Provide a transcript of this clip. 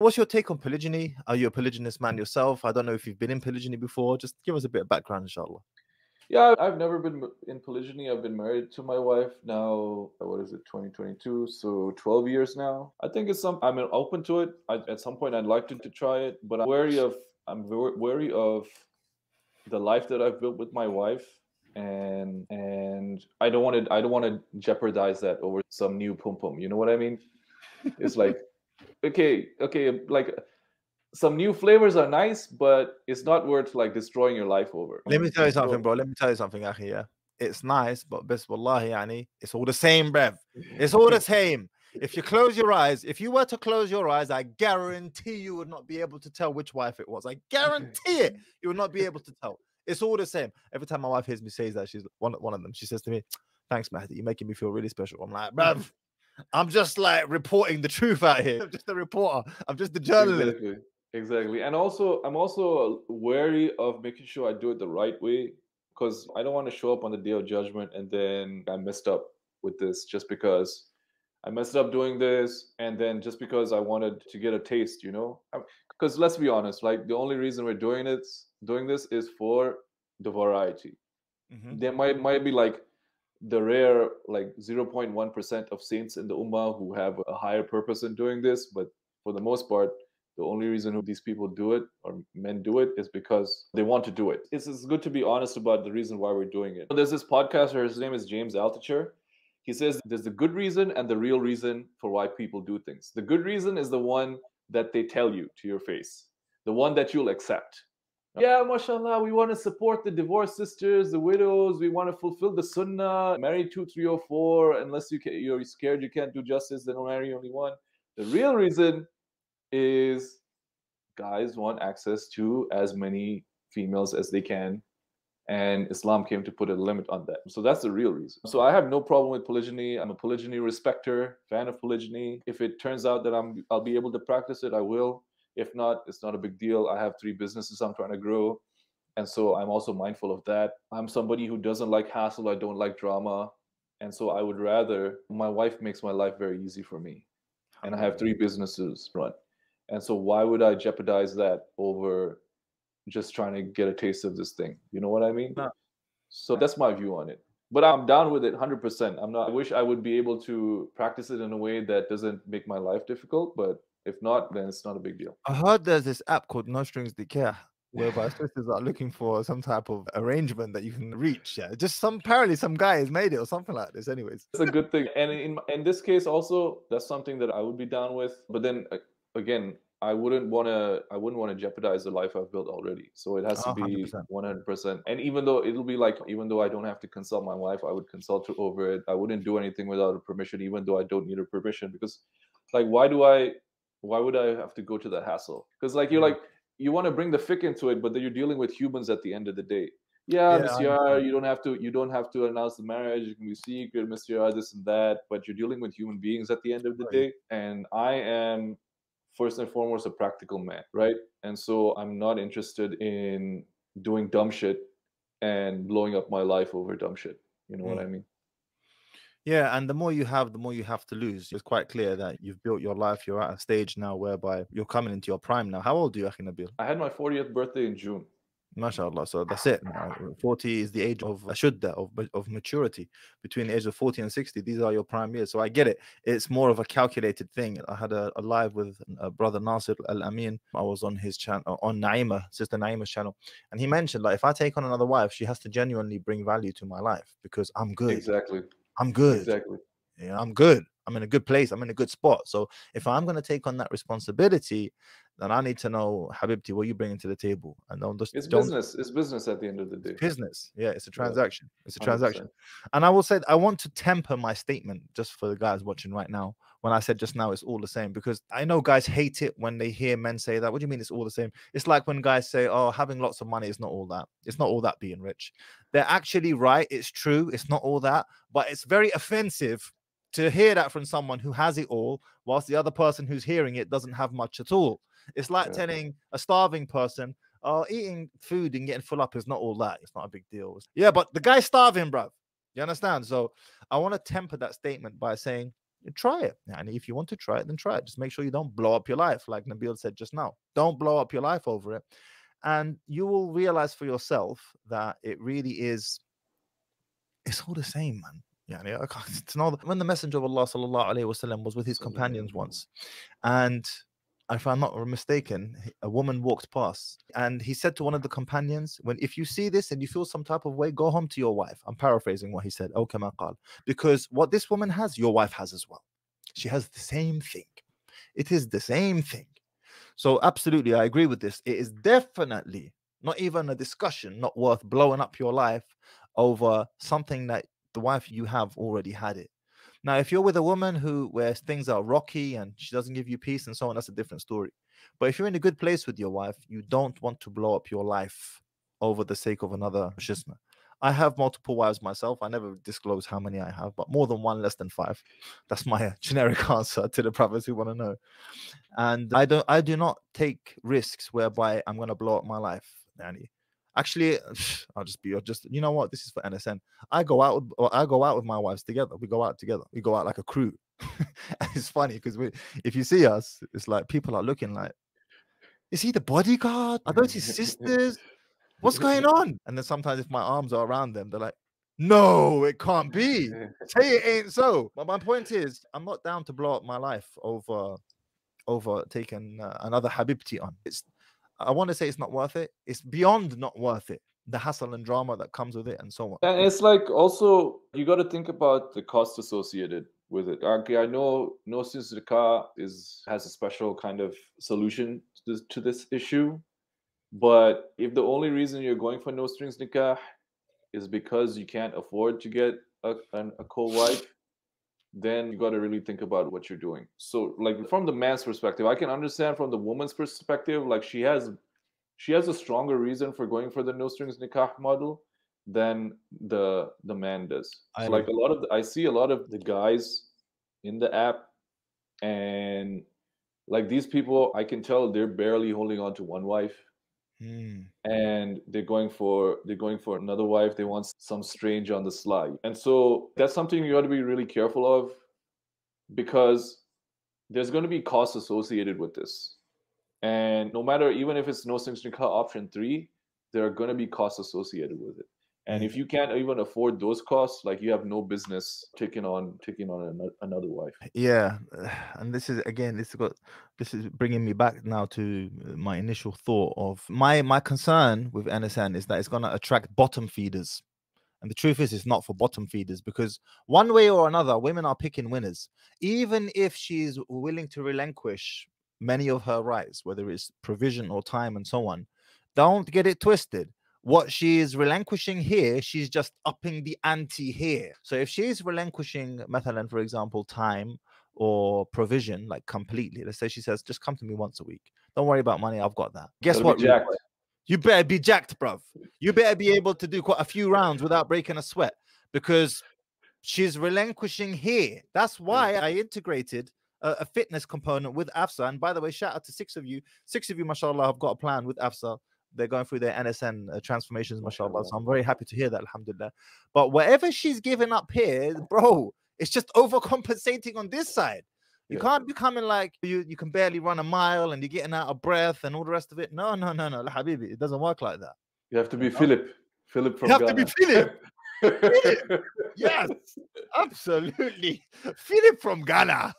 What's your take on polygyny? Are you a polygynist man yourself? I don't know if you've been in polygyny before. Just give us a bit of background, inshallah. Yeah, I've never been in polygyny. I've been married to my wife now, what is it, 2022? So 12 years now. I think it's something I'm open to it. At some point, I'd like to try it, but I'm wary of the life that I've built with my wife. And I don't want to jeopardize that over some new pum-pum. You know what I mean? It's like, okay, like some new flavors are nice, but it's not worth like destroying your life over. Let me tell you something, bro. Let me tell you something, Akhi. Yeah? It's nice, but best wallahi, yani, it's all the same, bruv. It's all the same. If you close your eyes, if you were to close your eyes, I guarantee you would not be able to tell which wife it was. I guarantee it. You would not be able to tell. It's all the same. Every time my wife hears me say that, she's one of them. She says to me, "Thanks, Mahdi. You're making me feel really special." I'm like, bruv. I'm just like reporting the truth out here. I'm just a reporter. I'm just a journalist. Exactly. And also, I'm also wary of making sure I do it the right way, because I don't want to show up on the day of judgment and then I messed up with this just because I messed up doing this, and then just because I wanted to get a taste, you know? Because let's be honest, like the only reason we're doing this is for the variety. Mm-hmm. There might be like the rare like 0.1% of saints in the ummah who have a higher purpose in doing this, but for the most part, the only reason who these people do it, or men do it, is because they want to do it. It's good to be honest about the reason why we're doing it. There's this podcaster, his name is James Altucher. He says there's the good reason and the real reason for why people do things. The good reason is the one that they tell you to your face, the one that you'll accept. Yeah, mashallah, we want to support the divorced sisters, the widows. We want to fulfill the sunnah. Marry 2, 3, or 4. Unless you're scared you can't do justice, then marry only 1. The real reason is guys want access to as many females as they can. And Islam came to put a limit on that. So that's the real reason. So I have no problem with polygyny. I'm a polygyny respecter, fan of polygyny. If it turns out that I'll be able to practice it, I will. If not, it's not a big deal. I have 3 businesses I'm trying to grow. And so I'm also mindful of that. I'm somebody who doesn't like hassle. I don't like drama. And so I would rather, my wife makes my life very easy for me. And I have 3 businesses run. And so why would I jeopardize that over just trying to get a taste of this thing? You know what I mean? No. So that's my view on it. But I'm down with it 100%. I wish I would be able to practice it in a way that doesn't make my life difficult, but if not, then it's not a big deal. I heard there's this app called No Strings Nikah, whereby sisters are looking for some type of arrangement that you can reach. Yeah, just apparently some guy has made it or something like this. Anyways, it's a good thing. And in this case, also that's something that I would be down with. But then again, I wouldn't want to jeopardize the life I've built already. So it has to be 100%. And even though I don't have to consult my wife, I would consult her over it. I wouldn't do anything without her permission, even though I don't need her permission, because like why would I have to go to that hassle? Because like you want to bring the fiqh into it, but then you're dealing with humans at the end of the day. Yeah, Monsieur, you don't have to announce the marriage. You can be secret, Monsieur, this and that. But you're dealing with human beings at the end of the day. And I am first and foremost a practical man, right? And so I'm not interested in doing dumb shit and blowing up my life over dumb shit. You know what I mean? Yeah, and the more you have, the more you have to lose. It's quite clear that you've built your life. You're at a stage now whereby you're coming into your prime now. How old are you, Akhi Nabil? I had my 40th birthday in June. MashaAllah. So that's it now. 40 is the age of ashudda, of maturity. Between the age of 40 and 60, these are your prime years. So I get it. It's more of a calculated thing. I had a live with brother Nasir Al Amin. I was on his channel, on Na'ima, Sister Na'ima's channel. And he mentioned, like, if I take on another wife, she has to genuinely bring value to my life because I'm good. Exactly. I'm good. Exactly. Yeah, I'm good. I'm in a good place. I'm in a good spot. So if I'm going to take on that responsibility, then I need to know, Habibti, what are you bringing to the table? And it's business. It's business at the end of the day. It's business. Yeah, it's a transaction. Yeah. It's a transaction. 100%. And I will say, I want to temper my statement just for the guys watching right now. When I said just now, it's all the same, because I know guys hate it when they hear men say that. What do you mean it's all the same? It's like when guys say, oh, having lots of money is not all that. It's not all that being rich. They're actually right. It's true. It's not all that. But it's very offensive to hear that from someone who has it all, whilst the other person who's hearing it doesn't have much at all. It's like telling a starving person, oh, eating food and getting full up is not all that. It's not a big deal. Yeah, but the guy's starving, bro. You understand? So I want to temper that statement by saying, try it. And if you want to try it, then try it. Just make sure you don't blow up your life, like Nabil said just now. Don't blow up your life over it. And you will realize for yourself that it really is, it's all the same, man. It's not, when the Messenger of Allah sallallahu alaihi wasallam was with his companions once, and if I'm not mistaken, a woman walked past, and he said to one of the companions, if you see this and you feel some type of way, go home to your wife. I'm paraphrasing what he said. Because what this woman has, your wife has as well. She has the same thing. It is the same thing. So absolutely, I agree with this. It is definitely not even a discussion, not worth blowing up your life over something that the wife you have already had it. Now, if you're with a woman where things are rocky and she doesn't give you peace and so on, that's a different story. But if you're in a good place with your wife, you don't want to blow up your life over the sake of another schisma. I have multiple wives myself. I never disclose how many I have, but more than one, less than 5. That's my generic answer to the brothers who want to know. And I do not take risks whereby I'm going to blow up my life, Nanny. Actually, you know what? This is for NSN. I go out with my wives together. We go out together. We go out like a crew. It's funny because if you see us, it's like people are looking like, is he the bodyguard? Are those his sisters? What's going on? And then sometimes if my arms are around them, they're like, no, it can't be. Say it ain't so. But my point is, I'm not down to blow up my life over taking another habibti on. I want to say it's not worth it. It's beyond not worth it. The hassle and drama that comes with it and so on. And it's like also, you got to think about the cost associated with it. Okay, I know No Strings Nikah has a special kind of solution to this issue. But if the only reason you're going for No Strings Nikah is because you can't afford to get a co-wife, then you got to really think about what you're doing. So like from the man's perspective, I can understand from the woman's perspective, like she has a stronger reason for going for the No Strings Nikah model than the man does. So like I see a lot of the guys in the app, and like these people, I can tell they're barely holding on to one wife. And they're going for another wife. They want some strange on the slide. And so that's something you got to be really careful of, because there's going to be costs associated with this. And no matter, even if it's No Strings Nikah option 3, there are going to be costs associated with it. And if you can't even afford those costs, like you have no business taking on another wife. Yeah, and this is again, this is bringing me back now to my initial thought of my concern with NSN is that it's going to attract bottom feeders, and the truth is, it's not for bottom feeders, because one way or another, women are picking winners, even if she's willing to relinquish many of her rights, whether it's provision or time and so on. Don't get it twisted. What she is relinquishing here, she's just upping the ante here. So if she's relinquishing, mathalan, for example, time or provision, like completely, let's say she says, just come to me once a week. Don't worry about money. I've got that. Guess what? You better be jacked, bruv. You better be able to do quite a few rounds without breaking a sweat, because she's relinquishing here. That's why I integrated a fitness component with AFSA. And by the way, shout out to 6 of you. 6 of you, mashallah, have got a plan with AFSA. They're going through their NSN transformations, mashallah. So I'm very happy to hear that, alhamdulillah. But whatever she's giving up here, bro, it's just overcompensating on this side. You can't be coming like you can barely run a mile and you're getting out of breath and all the rest of it. No, no, no, no, la habibi, it doesn't work like that. You have to be Philip from Ghana. You have to be Philip. Philip. Yes, absolutely. Philip from Ghana.